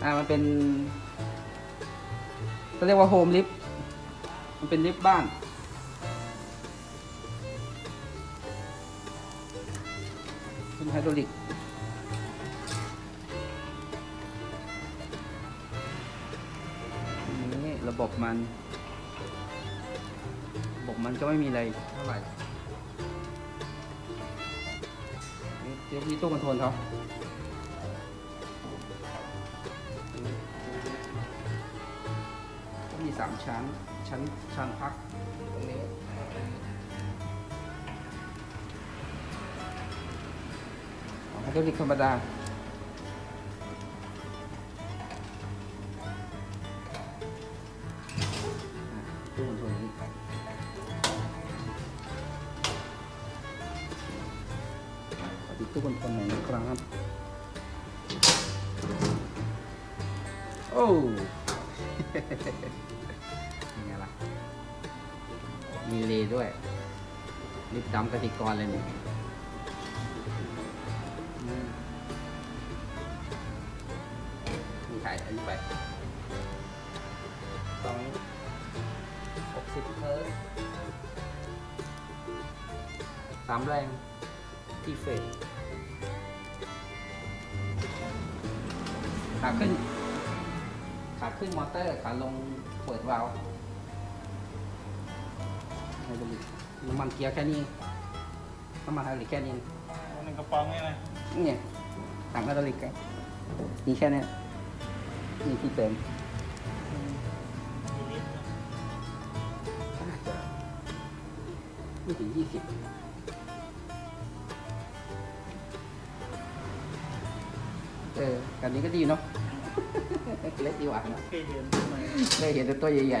มันเป็นเขาเรียกว่าโฮมลิฟต์มันเป็นลิฟต์บ้านเป็นไฮดรอลิกนี่ระบบมันก็ไม่มีอะไรเท่าไหร่นี่ตู้คอนโทรลเขามี3ชั้นพักตรงนี้ของไฮดรอลิกธรรมดาตู้คอนโทรลนี้ขอดูตู้คอนโทรลหน่อยนะครับโอ้นี่ไงล่ะมีเลด้วยลิปดำกติกรเลยนี่มีถ่ายอันนี้ไป260เฮิร์ต3แรงที่เฟสขาขึ้นมอเตอร์ขาลงเปิดวาล์วน้ำมันเกียร์แค่นี้น้ำมันไฮดรอลิกแค่นี้มันเป็นกระป๋องนี่เลยนี่ถังไฮดรอลิกครับมีแค่นี้มีที่เติมไม่ถึง20แบบนี้ก็ดีเนาะเล็กดีกว่านะได้เห็นตัวใหญ่